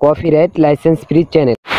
Copyright license free channel.